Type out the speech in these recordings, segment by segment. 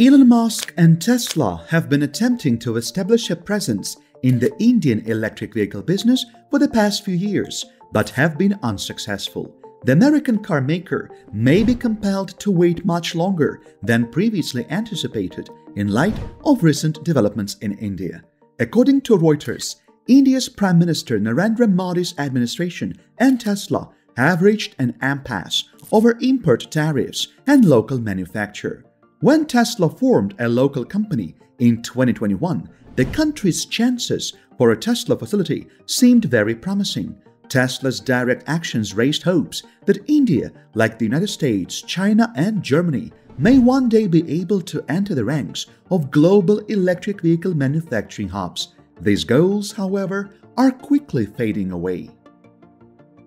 Elon Musk and Tesla have been attempting to establish a presence in the Indian electric vehicle business for the past few years, but have been unsuccessful. The American car maker may be compelled to wait much longer than previously anticipated in light of recent developments in India. According to Reuters, India's Prime Minister Narendra Modi's administration and Tesla have reached an impasse over import tariffs and local manufacture. When Tesla formed a local company in 2021, the country's chances for a Tesla facility seemed very promising. Tesla's direct actions raised hopes that India, like the United States, China and Germany, may one day be able to enter the ranks of global electric vehicle manufacturing hubs. These goals, however, are quickly fading away.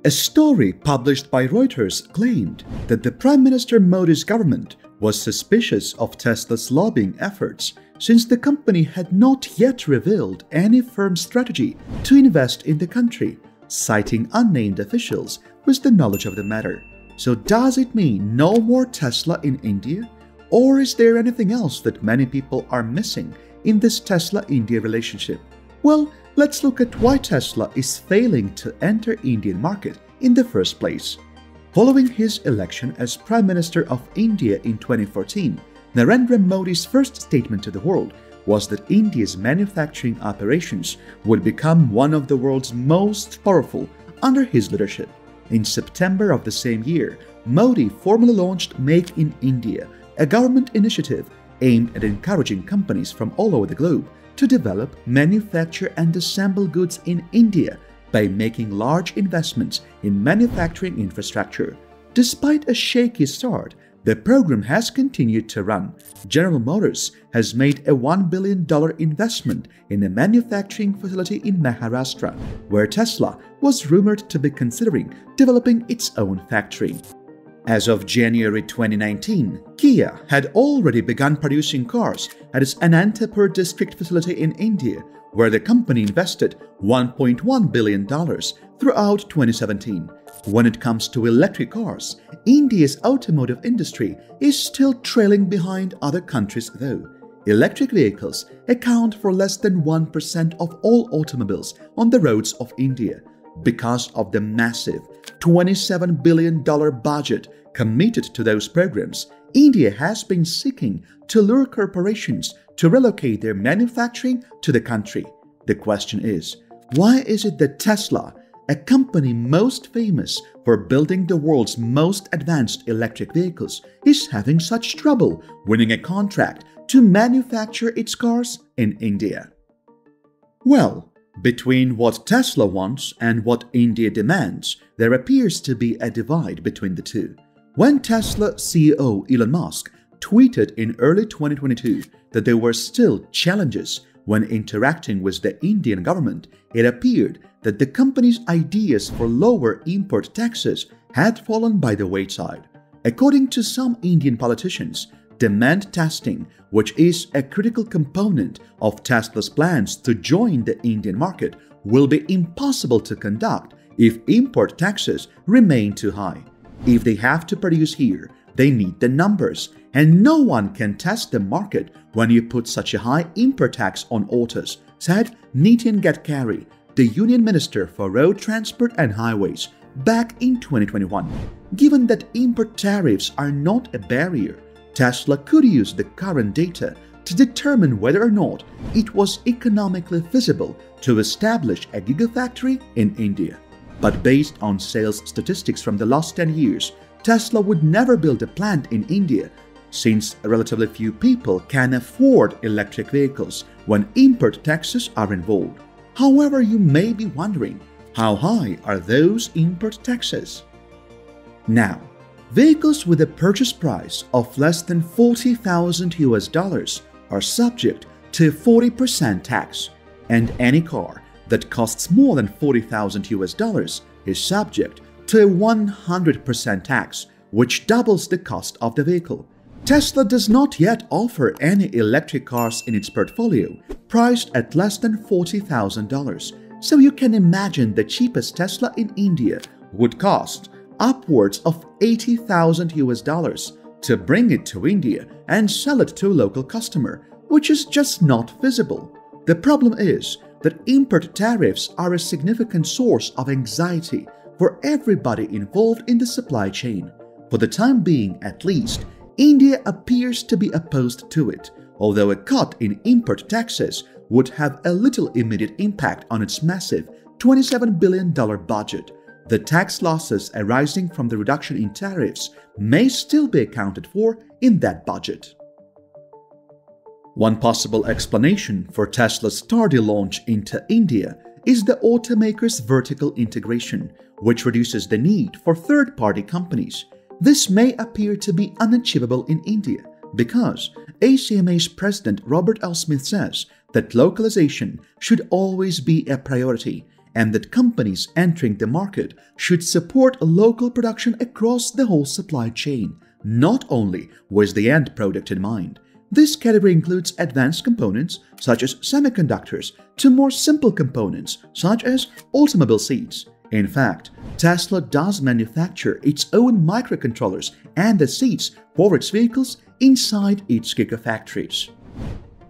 A story published by Reuters claimed that the Prime Minister Modi's government was suspicious of Tesla's lobbying efforts, since the company had not yet revealed any firm strategy to invest in the country, citing unnamed officials with the knowledge of the matter. So does it mean no more Tesla in India? Or is there anything else that many people are missing in this Tesla-India relationship? Well, let's look at why Tesla is failing to enter Indian market in the first place. Following his election as Prime Minister of India in 2014, Narendra Modi's first statement to the world was that India's manufacturing operations would become one of the world's most powerful under his leadership. In September of the same year, Modi formally launched Make in India, a government initiative aimed at encouraging companies from all over the globe to develop, manufacture and assemble goods in India by making large investments in manufacturing infrastructure. Despite a shaky start, the program has continued to run. General Motors has made a $1 billion investment in a manufacturing facility in Maharashtra, where Tesla was rumored to be considering developing its own factory. As of January 2019, Kia had already begun producing cars at its Anantapur district facility in India, where the company invested $1.1 billion throughout 2017. When it comes to electric cars, India's automotive industry is still trailing behind other countries though. Electric vehicles account for less than 1% of all automobiles on the roads of India, because of the massive $27 billion budget committed to those programs. India has been seeking to lure corporations to relocate their manufacturing to the country. The question is, why is it that Tesla, a company most famous for building the world's most advanced electric vehicles, is having such trouble winning a contract to manufacture its cars in India? Well, between what Tesla wants and what India demands, there appears to be a divide between the two. When Tesla CEO Elon Musk tweeted in early 2022 that there were still challenges when interacting with the Indian government, it appeared that the company's ideas for lower import taxes had fallen by the wayside. According to some Indian politicians, demand testing, which is a critical component of Tesla's plans to join the Indian market, will be impossible to conduct if import taxes remain too high. If they have to produce here, they need the numbers, and no one can test the market when you put such a high import tax on autos, said Nitin Gadkari, the Union Minister for Road Transport and Highways, back in 2021. Given that import tariffs are not a barrier, Tesla could use the current data to determine whether or not it was economically feasible to establish a gigafactory in India. But based on sales statistics from the last 10 years, Tesla would never build a plant in India, since relatively few people can afford electric vehicles when import taxes are involved. However, you may be wondering, how high are those import taxes? Now, vehicles with a purchase price of less than $40,000 are subject to 40% tax, and any car that costs more than $40,000 is subject to a 100% tax, which doubles the cost of the vehicle. Tesla does not yet offer any electric cars in its portfolio priced at less than $40,000, so you can imagine the cheapest Tesla in India would cost upwards of $80,000, to bring it to India and sell it to a local customer, which is just not feasible. The problem is that import tariffs are a significant source of anxiety for everybody involved in the supply chain. For the time being, at least, India appears to be opposed to it, although a cut in import taxes would have a little immediate impact on its massive $27 billion budget. The tax losses arising from the reduction in tariffs may still be accounted for in that budget. One possible explanation for Tesla's tardy launch into India is the automaker's vertical integration, which reduces the need for third-party companies. This may appear to be unachievable in India because ACMA's president Robert L. Smith says that localization should always be a priority and that companies entering the market should support local production across the whole supply chain, not only with the end product in mind. This category includes advanced components such as semiconductors to more simple components such as automobile seats. In fact, Tesla does manufacture its own microcontrollers and the seats for its vehicles inside its gigafactories.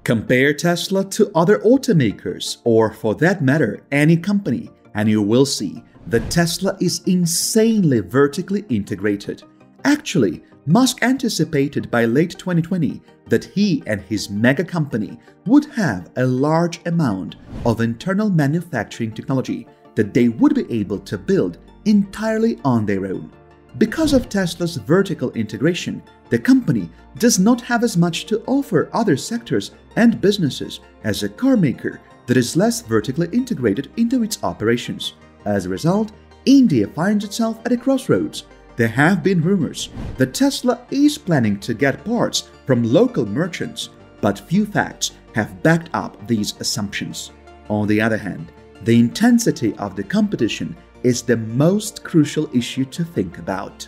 Compare Tesla to other automakers, or for that matter, any company, and you will see that Tesla is insanely vertically integrated. Actually, Musk anticipated by late 2020 that he and his mega company would have a large amount of internal manufacturing technology that they would be able to build entirely on their own. Because of Tesla's vertical integration, the company does not have as much to offer other sectors and businesses as a car maker that is less vertically integrated into its operations. As a result, India finds itself at a crossroads. There have been rumors that Tesla is planning to get parts from local merchants, but few facts have backed up these assumptions. On the other hand, the intensity of the competition is the most crucial issue to think about.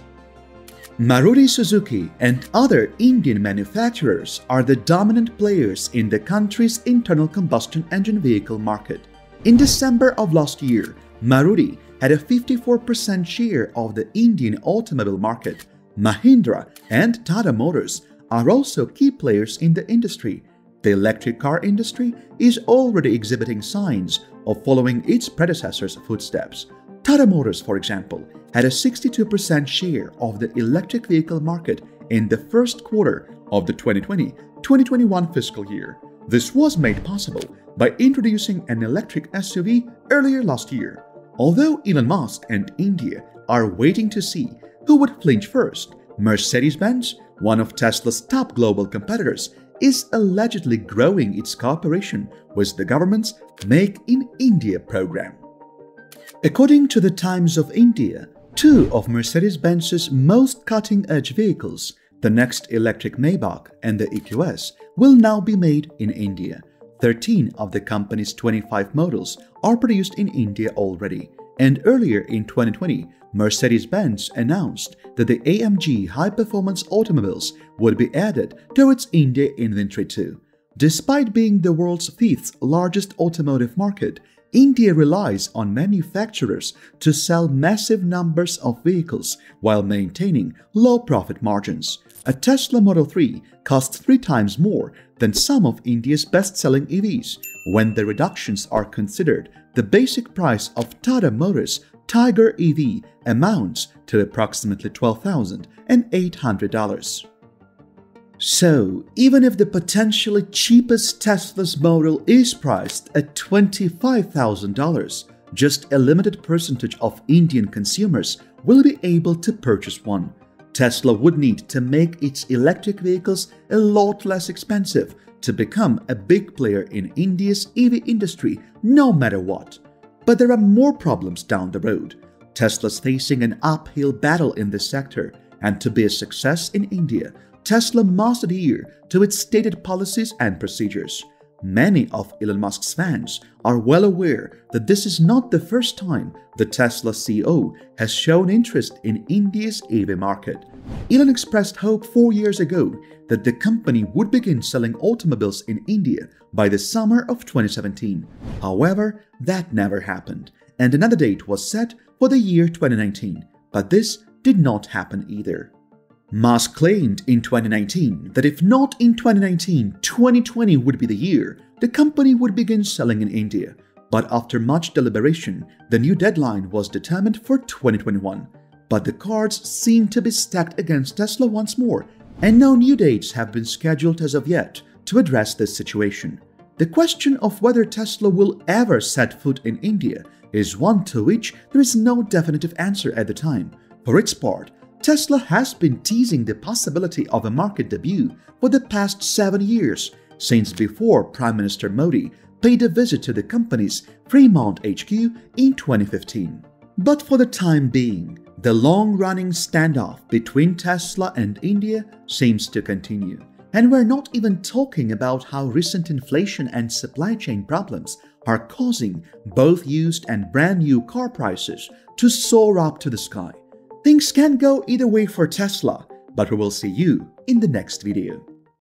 Maruti Suzuki and other Indian manufacturers are the dominant players in the country's internal combustion engine vehicle market. In December of last year, Maruti had a 54% share of the Indian automobile market. Mahindra and Tata Motors are also key players in the industry. The electric car industry is already exhibiting signs of following its predecessors' footsteps. Tata Motors, for example, had a 62% share of the electric vehicle market in the first quarter of the 2020-2021 fiscal year. This was made possible by introducing an electric SUV earlier last year. Although Elon Musk and India are waiting to see who would flinch first, Mercedes-Benz, one of Tesla's top global competitors, is allegedly growing its cooperation with the government's Make in India program. According to The Times of India, two of Mercedes-Benz's most cutting-edge vehicles, the next electric Maybach and the EQS, will now be made in India. 13 of the company's 25 models are produced in India already, and earlier in 2020, Mercedes-Benz announced that the AMG high-performance automobiles would be added to its India inventory too. Despite being the world's 5th largest automotive market, India relies on manufacturers to sell massive numbers of vehicles while maintaining low profit margins. A Tesla Model 3 costs 3 times more than some of India's best-selling EVs. When the reductions are considered, the basic price of Tata Motors' Tiger EV amounts to approximately $12,800. So, even if the potentially cheapest Tesla's model is priced at $25,000, just a limited percentage of Indian consumers will be able to purchase one. Tesla would need to make its electric vehicles a lot less expensive to become a big player in India's EV industry no matter what. But there are more problems down the road. Tesla's facing an uphill battle in this sector, and to be a success in India, Tesla must adhere to its stated policies and procedures. Many of Elon Musk's fans are well aware that this is not the first time the Tesla CEO has shown interest in India's EV market. Elon expressed hope 4 years ago that the company would begin selling automobiles in India by the summer of 2017. However, that never happened, and another date was set for the year 2019, but this did not happen either. Musk claimed in 2019 that if not in 2019, 2020 would be the year the company would begin selling in India. But after much deliberation, the new deadline was determined for 2021. But the cards seem to be stacked against Tesla once more, and no new dates have been scheduled as of yet to address this situation. The question of whether Tesla will ever set foot in India is one to which there is no definitive answer at the time. For its part, Tesla has been teasing the possibility of a market debut for the past 7 years, since before Prime Minister Modi paid a visit to the company's Fremont HQ in 2015. But for the time being, the long-running standoff between Tesla and India seems to continue. And we're not even talking about how recent inflation and supply chain problems are causing both used and brand new car prices to soar up to the sky. Things can go either way for Tesla, but we will see you in the next video.